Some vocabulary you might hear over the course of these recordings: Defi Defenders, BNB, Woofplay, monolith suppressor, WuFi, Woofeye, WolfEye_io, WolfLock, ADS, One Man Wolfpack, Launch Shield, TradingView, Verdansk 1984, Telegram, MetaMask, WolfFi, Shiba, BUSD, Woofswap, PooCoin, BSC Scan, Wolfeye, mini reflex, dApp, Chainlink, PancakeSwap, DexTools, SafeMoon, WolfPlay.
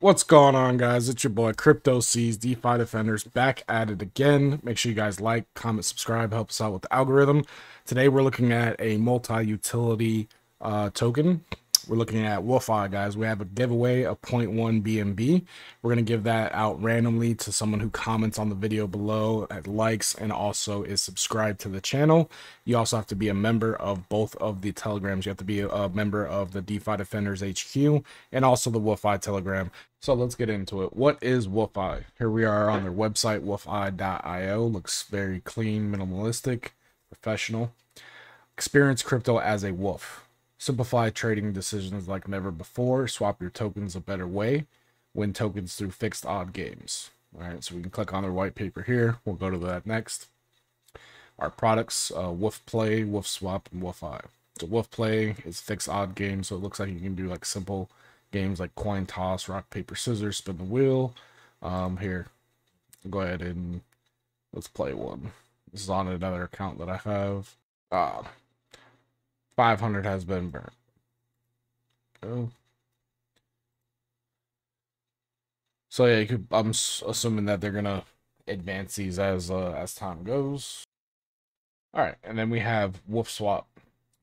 What's going on, guys? It's your boy Crypto C's, Defi Defenders, back at it again. Make sure you guys like, comment, subscribe, help us out with the algorithm. Today we're looking at a multi-utility token. We're looking at WolfFi, guys. We have a giveaway of 0.1 BNB. We're going to give that out randomly to someone who comments on the video below, likes, and also is subscribed to the channel. You also have to be a member of both of the Telegrams. You have to be a member of the DeFi Defenders HQ and also the WolfFi Telegram. So let's get into it. What is WolfFi? Here we are on their website, wolfeye.io. Looks very clean, minimalistic, professional. Experience crypto as a wolf. Simplify trading decisions like never before. Swap your tokens a better way. Win tokens through fixed odd games. All right, so we can click on their white paper here. We'll go to that next. Our products, Woofplay, Woofswap, and Woofeye. So Woofplay is fixed odd games, so it looks like you can do like simple games like coin toss, rock, paper, scissors, spin the wheel. Here, go ahead and let's play one. This is on another account that I have. 500 has been burned. Oh. So yeah, I'm assuming that they're gonna advance these as time goes. All right, and then we have WolfSwap.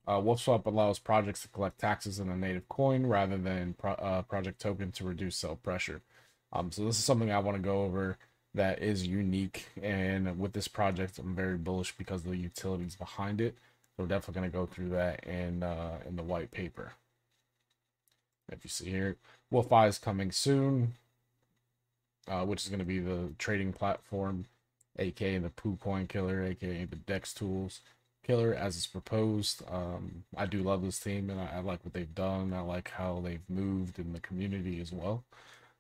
WolfSwap allows projects to collect taxes in a native coin rather than project token to reduce sell pressure. So this is something I want to go over that is unique, and with this project, I'm very bullish because of the utilities behind it. So we're definitely going to go through that in the white paper. If you see here, WolfFi is coming soon, which is going to be the trading platform, aka the PooCoin killer, aka the DexTools killer, as it's proposed. I do love this team, and I like what they've done. I like how they've moved in the community as well.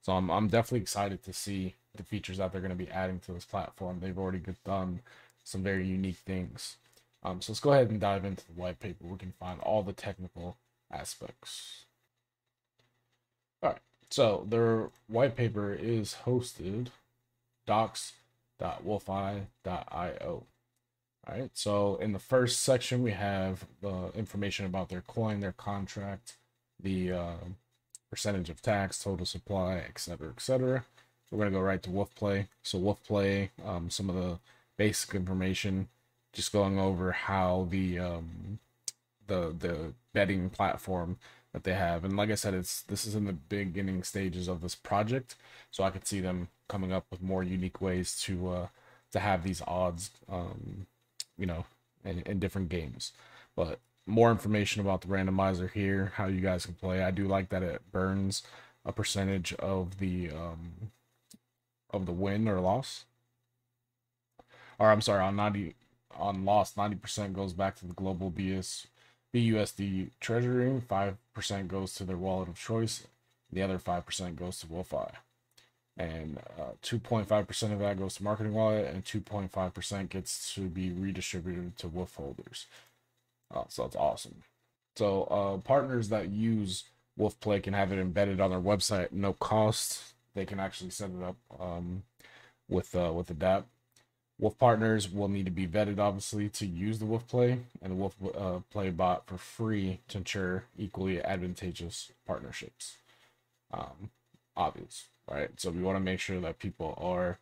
So I'm definitely excited to see the features that they're going to be adding to this platform. They've already done some very unique things. So let's go ahead and dive into the white paper. We can find all the technical aspects. All right, so their white paper is hosted docs.wolfi.io. All right, so in the first section, we have the information about their coin, their contract, the percentage of tax, total supply, etc., etc. We're going to go right to Woofplay. So Woofplay, some of the basic information. Just going over how the betting platform that they have, and like I said, this is in the beginning stages of this project, so I could see them coming up with more unique ways to have these odds, you know, in different games. But more information about the randomizer here, how you guys can play. I do like that it burns a percentage of the win or loss. Or I'm sorry, on 90. On loss, 90% goes back to the global BUSD treasury, 5% goes to their wallet of choice, the other 5% goes to WolfFi, and 2.5% of that goes to marketing wallet, and 2.5% gets to be redistributed to Wolf holders. So that's awesome. So partners that use WolfPlay can have it embedded on their website, no cost. They can actually set it up with the DApp. Wolf partners will need to be vetted, obviously, to use the WolfPlay and the WolfPlay bot for free to ensure equally advantageous partnerships. Obvious, right? So we want to make sure that people are,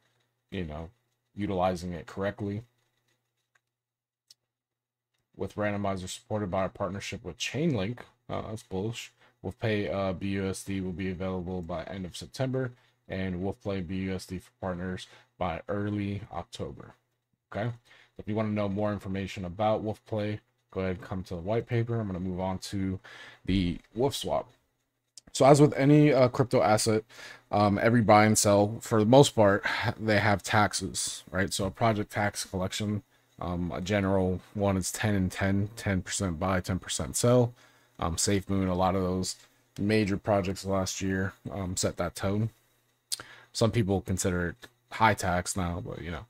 you know, utilizing it correctly. With randomizer supported by our partnership with Chainlink, that's bullish. WolfPay BUSD will be available by end of September, and WolfPlay BUSD for partners by early October. Okay, if you want to know more information about WolfPlay, go ahead and come to the white paper. I'm going to move on to the WolfSwap. So as with any crypto asset, every buy and sell, for the most part, they have taxes, right? So a project tax collection, a general one is 10 and 10, 10% buy, 10% sell. SafeMoon, a lot of those major projects last year set that tone. Some people consider it high tax now, but you know,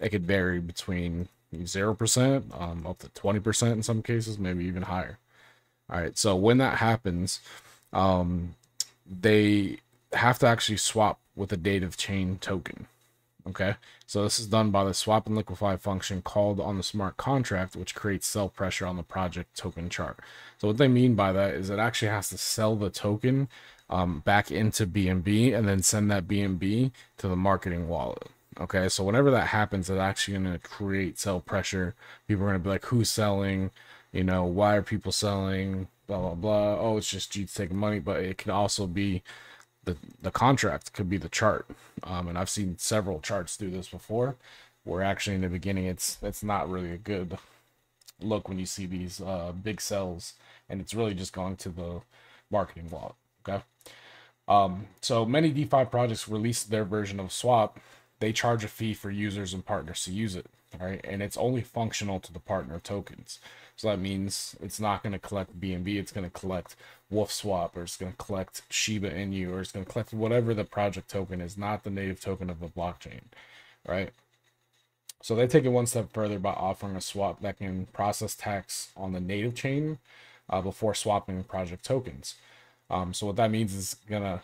it could vary between 0% up to 20% in some cases, maybe even higher. All right, so when that happens, they have to actually swap with a native chain token. Okay, so this is done by the swap and liquefy function called on the smart contract, which creates sell pressure on the project token chart. So what they mean by that is it actually has to sell the token back into BNB and then send that BNB to the marketing wallet. Okay, so whenever that happens, it's actually going to create sell pressure. People are going to be like, who's selling? You know, why are people selling? Blah, blah, blah. Oh, it's just G's taking money, but it can also be the contract, could be the chart. And I've seen several charts do this before, where actually in the beginning, it's not really a good look when you see these big sells, and it's really just going to the marketing wallet. Okay. So many DeFi projects released their version of swap. They charge a fee for users and partners to use it, all right? And it's only functional to the partner tokens. So that means it's not going to collect BNB, it's going to collect Woofswap, or it's going to collect Shiba Inu, or it's going to collect whatever the project token is, not the native token of the blockchain, right? So they take it one step further by offering a swap that can process tax on the native chain before swapping project tokens. So what that means is going to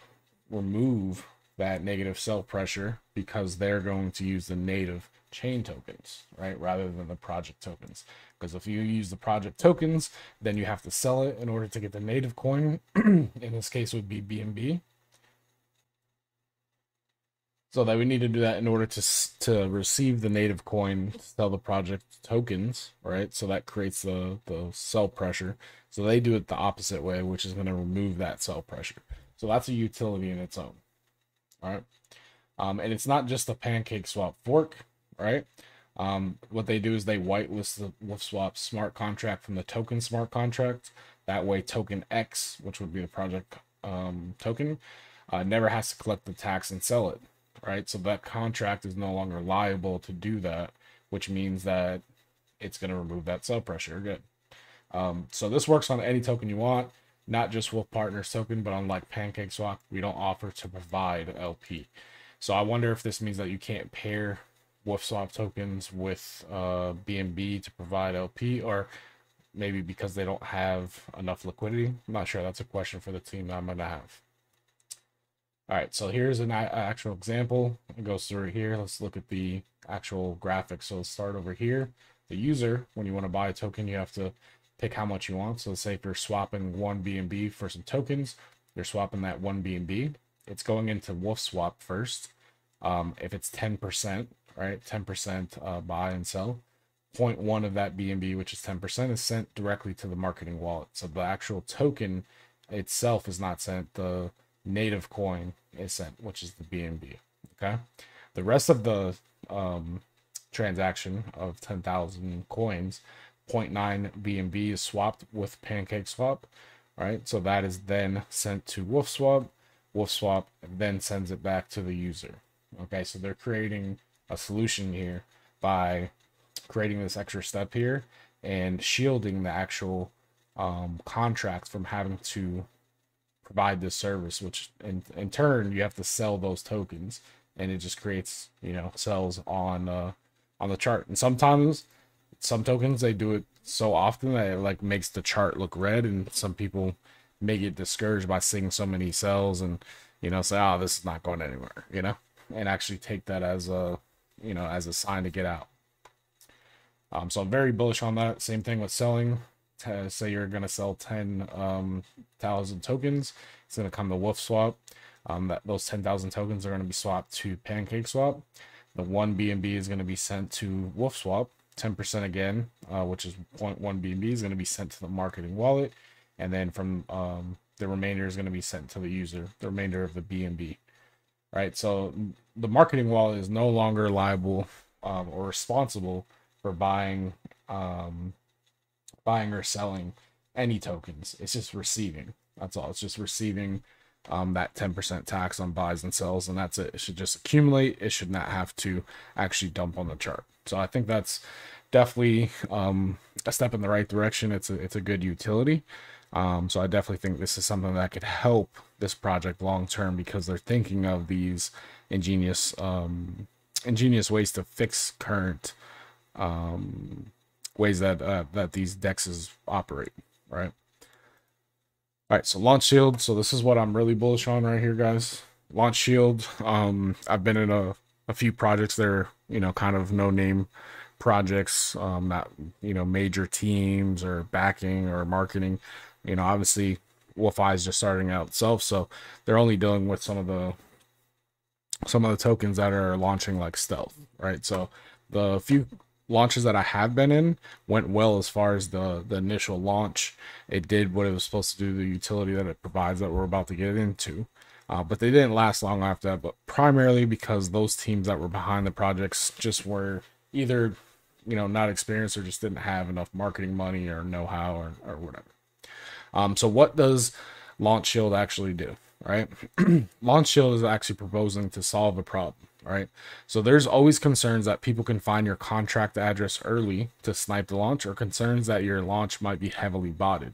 remove that negative sell pressure because they're going to use the native chain tokens, right, rather than the project tokens. Because if you use the project tokens, then you have to sell it in order to get the native coin. In this case, it would be BNB. So that we need to do that in order to receive the native coin, sell the project tokens, right? So that creates the sell pressure. So they do it the opposite way, which is going to remove that sell pressure. So that's a utility in its own. All right, and it's not just a PancakeSwap fork, right? What they do is they whitelist the Woofswap smart contract from the token smart contract. That way, token X, which would be the project token, never has to collect the tax and sell it, right? So that contract is no longer liable to do that, which means that it's going to remove that sell pressure. Good. So this works on any token you want. Not just Wolf Partners token, but unlike PancakeSwap, we don't offer to provide LP. So I wonder if this means that you can't pair WolfSwap tokens with BNB to provide LP, or maybe because they don't have enough liquidity. I'm not sure. That's a question for the team that I'm going to have. All right, so here's an actual example. It goes through here. Let's look at the actual graphics. So let's start over here. The user, when you want to buy a token, you have to pick how much you want. So let's say if you're swapping one BNB for some tokens, you're swapping that one BNB. It's going into WolfSwap first. If it's 10%, right, 10% buy and sell, 0.1 of that BNB, which is 10%, is sent directly to the marketing wallet. So the actual token itself is not sent. The native coin is sent, which is the BNB, okay? The rest of the transaction of 10,000 coins, 0.9 BNB is swapped with PancakeSwap, right? So that is then sent to WolfSwap. WolfSwap then sends it back to the user. Okay, so they're creating a solution here by creating this extra step here and shielding the actual contract from having to provide this service, which in turn you have to sell those tokens, and it just creates, you know, sells on the chart. And sometimes some tokens, they do it so often that it like makes the chart look red, and some people may get discouraged by seeing so many sells and, you know, say, oh, this is not going anywhere, you know, and actually take that as a, you know, as a sign to get out. So I'm very bullish on that. Same thing with selling. Say you're going to sell 10,000 tokens. It's going to come to WolfSwap. Those 10,000 tokens are going to be swapped to PancakeSwap. The one BNB is going to be sent to WolfSwap. 10% again, which is 0.1 BNB, is going to be sent to the marketing wallet, and then from the remainder is going to be sent to the user, the remainder of the BNB, right? So the marketing wallet is no longer liable or responsible for buying or selling any tokens. It's just receiving. That's all. It's just receiving that 10% tax on buys and sells, and that's it. It should just accumulate. It should not have to actually dump on the chart. So I think that's definitely a step in the right direction. It's a good utility. So I definitely think this is something that could help this project long term, because they're thinking of these ingenious ways to fix current ways that that these DEXs operate, right? All right, so Launch Shield. So this is what I'm really bullish on right here, guys. Launch Shield. I've been in a a few projects that are, you know, kind of no name projects, not, you know, major teams or backing or marketing. You know, obviously WolfFi is just starting out itself, so they're only dealing with some of the tokens that are launching like stealth, right? So the few launches that I have been in went well as far as the initial launch. It did what it was supposed to do, the utility that it provides that we're about to get into, but they didn't last long after that, but primarily because those teams that were behind the projects just were either, you know, not experienced or just didn't have enough marketing money or know-how or whatever. So what does Launch Shield actually do, right? Launch Shield is actually proposing to solve a problem, right? So there's always concerns that people can find your contract address early to snipe the launch, or concerns that your launch might be heavily botted.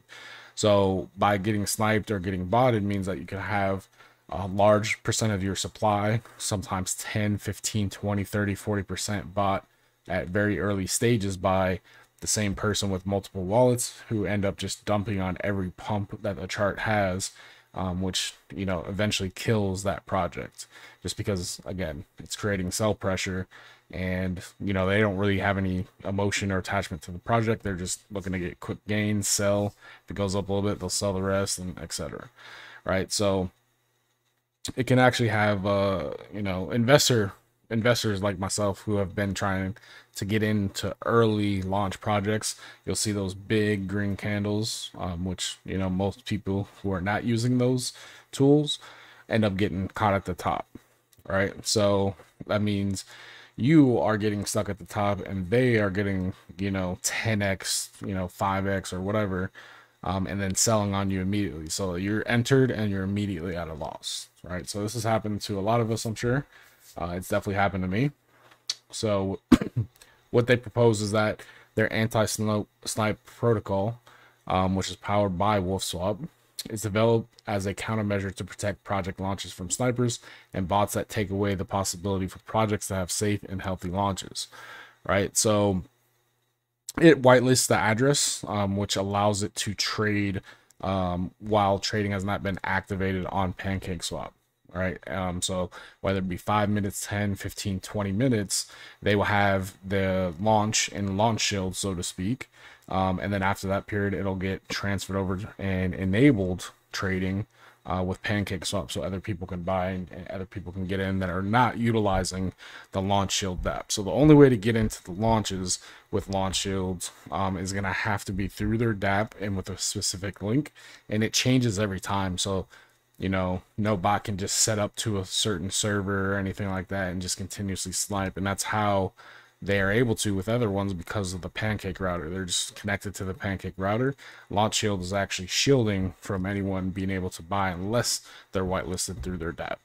So by getting sniped or getting botted means that you could have a large percent of your supply, sometimes 10, 15, 20, 30, 40% bot at very early stages by the same person with multiple wallets who end up just dumping on every pump that the chart has, which, you know, eventually kills that project just because, again, it's creating sell pressure and, you know, they don't really have any emotion or attachment to the project. They're just looking to get quick gains, sell. If it goes up a little bit, they'll sell the rest, and etc. Right? So it can actually have, you know, investors like myself who have been trying to get into early launch projects. You'll see those big green candles, which, you know, most people who are not using those tools end up getting caught at the top, right? So that means you are getting stuck at the top and they are getting, you know, 10x, you know, 5x or whatever, and then selling on you immediately. So you're entered and you're immediately at a loss, right? So this has happened to a lot of us, I'm sure. It's definitely happened to me. So what they propose is that their anti-snipe protocol, which is powered by Woofswap, is developed as a countermeasure to protect project launches from snipers and bots that take away the possibility for projects to have safe and healthy launches, right? So it whitelists the address, which allows it to trade while trading has not been activated on PancakeSwap. Right. So whether it be 5 minutes, 10, 15, 20 minutes, they will have the launch in Launch Shield, so to speak. And then after that period, it'll get transferred over and enabled trading with PancakeSwap, so other people can buy and other people can get in that are not utilizing the Launch Shield DApp. So the only way to get into the launches with Launch Shield is going to have to be through their DApp and with a specific link. And it changes every time. So, you know, no bot can just set up to a certain server or anything like that and just continuously snipe. And that's how they are able to with other ones, because of the Pancake router. They're just connected to the Pancake router. Launch Shield is actually shielding from anyone being able to buy unless they're whitelisted through their DApp.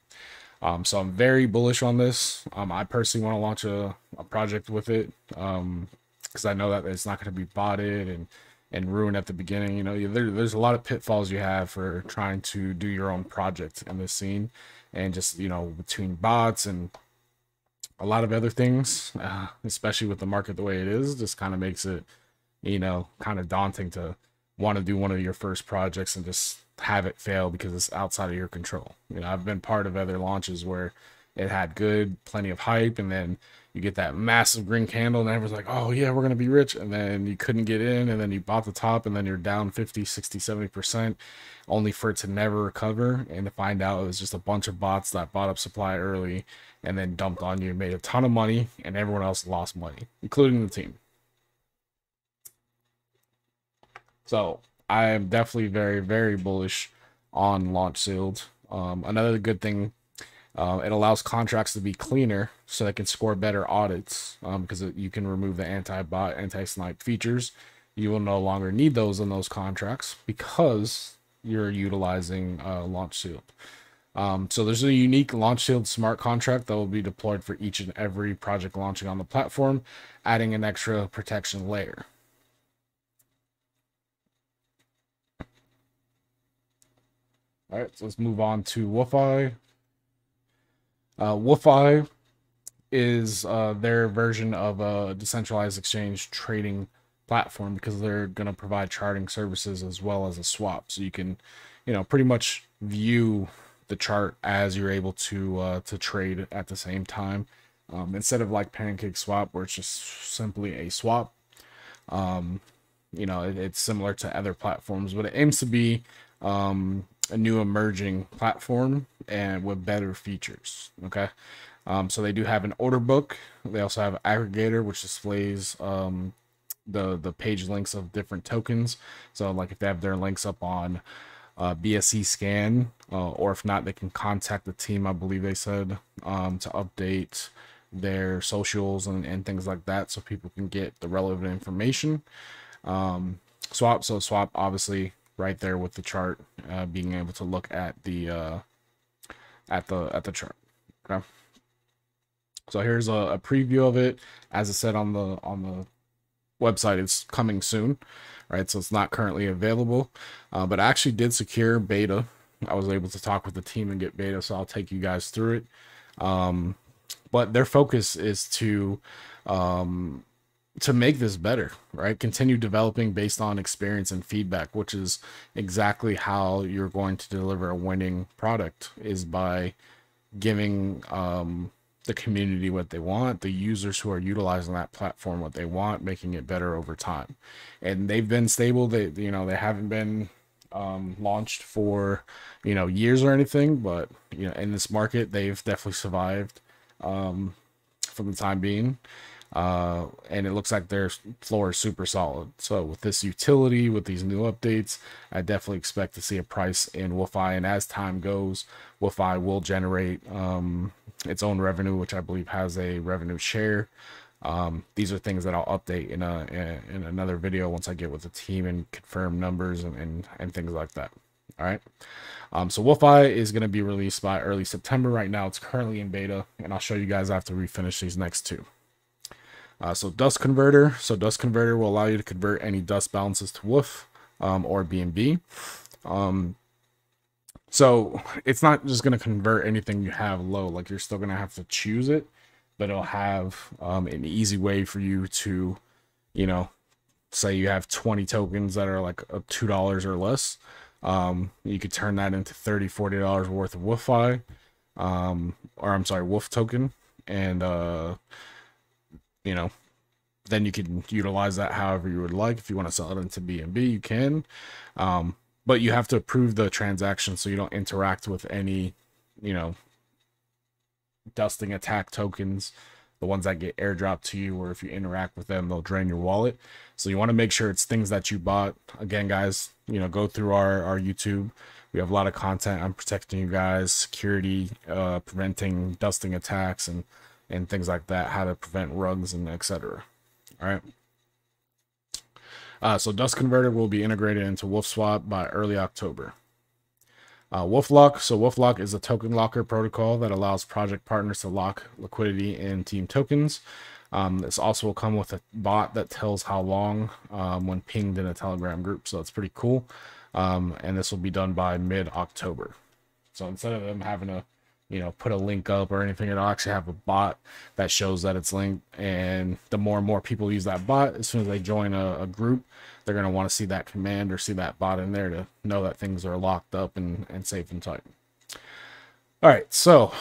So I'm very bullish on this. I personally want to launch a project with it because I know that it's not going to be botted and ruin at the beginning. You know, there's a lot of pitfalls you have for trying to do your own project in this scene, and just, you know, between bots and a lot of other things, especially with the market the way it is, just kind of makes it, you know, kind of daunting to want to do one of your first projects and just have it fail because it's outside of your control. You know, I've been part of other launches where it had plenty of hype, and then you get that massive green candle and everyone's like, oh yeah, we're going to be rich. And then you couldn't get in, and then you bought the top, and then you're down 50, 60, 70%, only for it to never recover. And to find out it was just a bunch of bots that bought up supply early and then dumped on you and made a ton of money, and everyone else lost money, including the team. So I am definitely very, very bullish on Launch Shield. Another good thing, it allows contracts to be cleaner so they can score better audits, because you can remove the anti-bot, anti-snipe features. You will no longer need those in those contracts because you're utilizing Launch Shield. So there's a unique Launch Shield smart contract that will be deployed for each and every project launching on the platform, adding an extra protection layer. All right, so let's move on to WuFi. Wolfeye is their version of a decentralized exchange trading platform, because they're going to provide charting services as well as a swap. So you can, you know, pretty much view the chart as you're able to trade at the same time. instead of like PancakeSwap, where it's just simply a swap. You know, it's similar to other platforms, but it aims to be a new emerging platform and with better features. Okay, so they do have an order book. They also have an aggregator, which displays the page links of different tokens. So like if they have their links up on BSC Scan, or if not, they can contact the team, I believe they said, to update their socials and things like that, so people can get the relevant information. Swap obviously right there with the chart, being able to look at the chart. Okay, so here's a preview of it. As I said on the website, it's coming soon, right? So it's not currently available, but I actually did secure beta. I was able to talk with the team and get beta, so I'll take you guys through it. But their focus is to make this better, right? Continue developing based on experience and feedback, which is exactly how you're going to deliver a winning product, is by giving the community what they want, the users who are utilizing that platform what they want, making it better over time. And they've been stable. They, you know, they haven't been launched for, you know, years or anything, but, you know, in this market, they've definitely survived for the time being. And it looks like their floor is super solid. So with this utility, with these new updates, I definitely expect to see a price in WolfFi. And as time goes, WolfFi will generate its own revenue, which I believe has a revenue share. These are things that I'll update in another video once I get with the team and confirm numbers and things like that. All right. So WolfFi is going to be released by early September. Right now it's currently in beta, and I'll show you guys after we finish these next two. So dust converter. So dust converter will allow you to convert any dust balances to Woof or BNB. So it's not just going to convert anything you have low. Like, you're still going to have to choose it, but it'll have an easy way for you to, you know, say you have 20 tokens that are like $2 or less. You could turn that into $30, $40 worth of WuFi, or I'm sorry, Woof token, and you know, then you can utilize that however you would like. If you want to sell it into BNB, you can, but you have to approve the transaction, so you don't interact with any, you know, dusting attack tokens, the ones that get airdropped to you, or if you interact with them, they'll drain your wallet. So you want to make sure it's things that you bought. Again, guys, you know, go through our YouTube. We have a lot of content. I'm protecting you guys, security, preventing dusting attacks and things like that, how to prevent rugs and etc. All right. So dust converter will be integrated into WolfSwap by early October. WolfLock. So WolfLock is a token locker protocol that allows project partners to lock liquidity in team tokens. This also will come with a bot that tells how long when pinged in a Telegram group. So it's pretty cool. And this will be done by mid-October. So instead of them having to, you know, put a link up or anything, it'll actually have a bot that shows that it's linked. And the more and more people use that bot, as soon as they join a group, they're going to want to see that command or see that bot in there to know that things are locked up and safe and tight. All right, so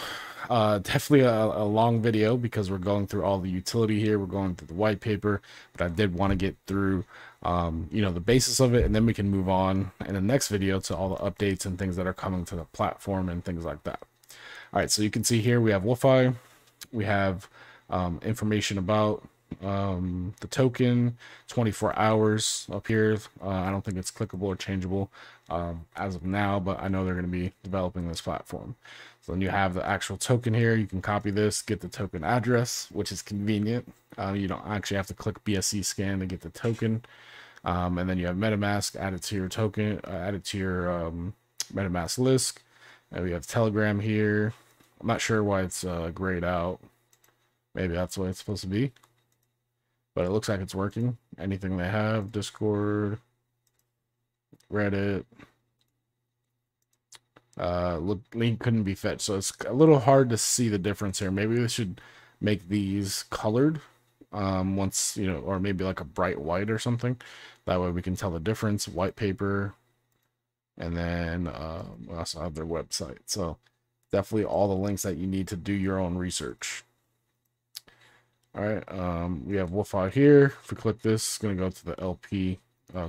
definitely a long video, because we're going through all the utility here, we're going through the white paper, but I did want to get through you know, the basis of it, and then we can move on in the next video to all the updates and things that are coming to the platform and things like that. All right, so you can see here we have WolfFi, we have information about the token, 24 hours up here. I don't think it's clickable or changeable as of now, but I know they're going to be developing this platform. So then you have the actual token here. You can copy this, get the token address, which is convenient. You don't actually have to click BSC scan to get the token. And then you have MetaMask added to your token, added to your MetaMask list. And we have Telegram here. I'm not sure why it's grayed out. Maybe that's the way it's supposed to be, but it looks like it's working. Anything they have, Discord, Reddit, link couldn't be fetched. So it's a little hard to see the difference here. Maybe they should make these colored once, you know, or maybe like a bright white or something. That way we can tell the difference. White paper. And then we also have their website. So definitely all the links that you need to do your own research. All right, we have WolfFi here. If we click this, it's going to go to the LP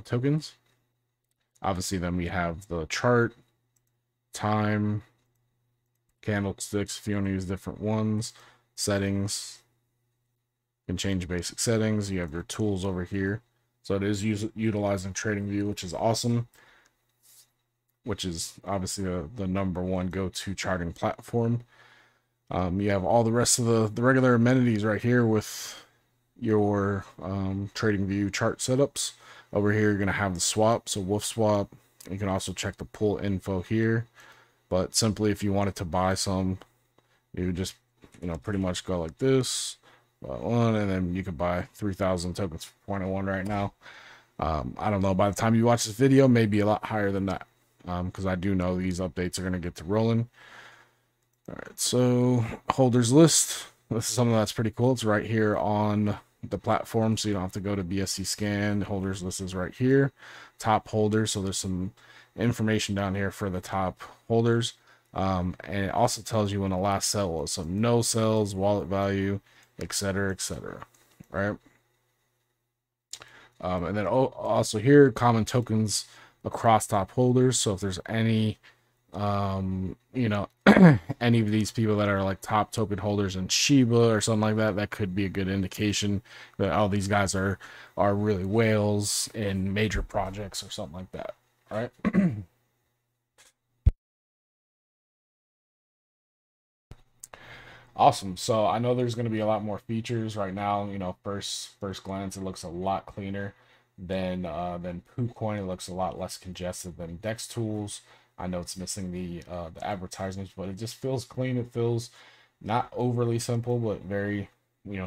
tokens. Obviously, then we have the chart, time, candlesticks, if you want to use different ones, settings. You can change basic settings. You have your tools over here. So it is utilizing TradingView, which is awesome, which is obviously the #1 go-to charting platform. You have all the rest of the regular amenities right here with your TradingView chart setups. Over here, you're going to have the swap, so Woofswap. You can also check the pull info here. But simply, if you wanted to buy some, you just pretty much go like this, one, and then you could buy 3,000 tokens for 0.01 right now. I don't know. By the time you watch this video, maybe a lot higher than that, because I do know these updates are going to get to rolling. All right, so holders list. This is something that's pretty cool. It's right here on the platform, so you don't have to go to BSC Scan. The holders list is right here. Top holders. So there's some information down here for the top holders, and it also tells you when the last sell was. So no sells, wallet value, etc., etc. Right. And then also here, common tokens across top holders. So if there's any any of these people that are like top token holders in Shiba or something like that, that could be a good indication that all these guys are really whales in major projects or something like that. All right. Awesome. So I know there's going to be a lot more features right now. First glance, it looks a lot cleaner than PooCoin. It looks a lot less congested than DexTools. I know it's missing the advertisements, but it just feels clean. It feels not overly simple, but very,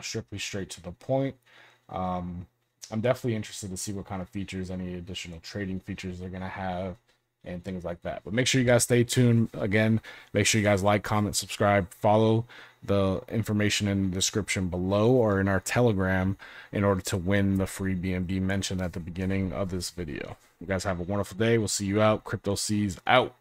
strictly straight to the point. I'm definitely interested to see what kind of features, any additional trading features they're going to have and things like that. But make sure you guys stay tuned. Again, make sure you guys like, comment, subscribe, follow the information in the description below or in our Telegram in order to win the free BNB mentioned at the beginning of this video. You guys have a wonderful day. We'll see you out. Crypto C's out.